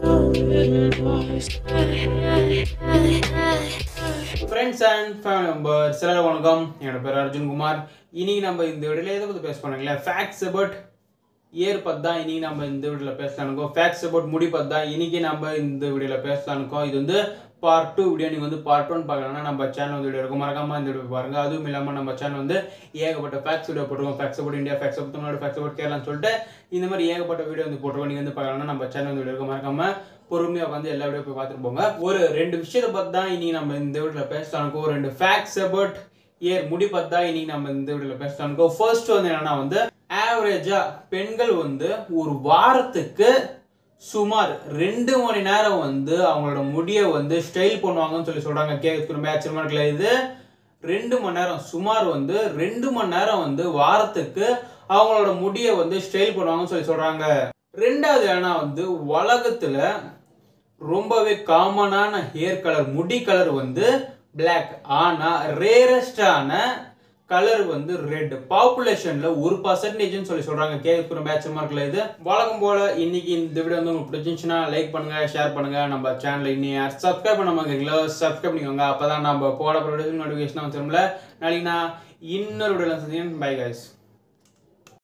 Friends and family members, welcome. My name is Arjun Kumar. Today, we will facts about year. Facts about mudi. This is part 2 video. Part 1 channel. Facts about India, facts about Tamil Nadu, facts about Kerala. This video பொறுமையா வந்து எல்லா video போய் பாத்துட்டு போங்க ஒரு ரெண்டு விஷயத்தை பத்தி தான் இன்னைக்கு நம்ம இந்த வீடியோல பேசலாம்கோ ரெண்டு ஃபேக்ட்ஸ் அபௌட் இயர் முடி பத்தி தான் இன்னைக்கு நம்ம இந்த வீடியோல பேசலாம்கோ ஃபர்ஸ்ட் வந்து என்னன்னா வந்து ஆவரேஜா பெண்கள் வந்து ஒரு வாரத்துக்கு சுமார் 2 மணி நேரம் வந்து அவங்களோட முடியை வந்து ஸ்டைல் பண்ணுவாங்கன்னு சொல்லி சொல்றாங்க கேக்குற மேட்ச்மா இருக்குல இது 2 மணி நேரம் சுமார் வந்து 2 மணி நேரம் வந்து வாரத்துக்கு அவங்களோட முடியை வந்து ஸ்டைல் பண்ணுவாங்கன்னு சொல்லி சொல்றாங்க ரெண்டாவது என்னன்னா வந்து உலகத்துல ரொம்பவே காமனான ஹேர் கலர் முடி கலர் வந்து black ஆனா ரேரஸ்டான கலர் வந்து ரெட் பாப்புலேஷன்ல 1% னு சொல்லி சொல்றாங்க கேக்குற மேட்ச் மார்க்கல இது வழக்கம் போல இன்னைக்கு இந்த வீடியோ உங்களுக்கு பிடிச்சிருந்தா லைக் பண்ணுங்க ஷேர் பண்ணுங்க நம்ம சேனலை இன்னும் சப்ஸ்கிரைப் பண்ணாமங்கங்களா சப்ஸ்கிரைப் பண்ணிக்கோங்க அப்பதான் நம்ம போற வீடியோஸ் நோட்டிஃபிகேஷன் வந்துரும்ல நாளைக்கு நான் இன்னொரு வீடியோல சந்திக்கிறேன் பை गाइस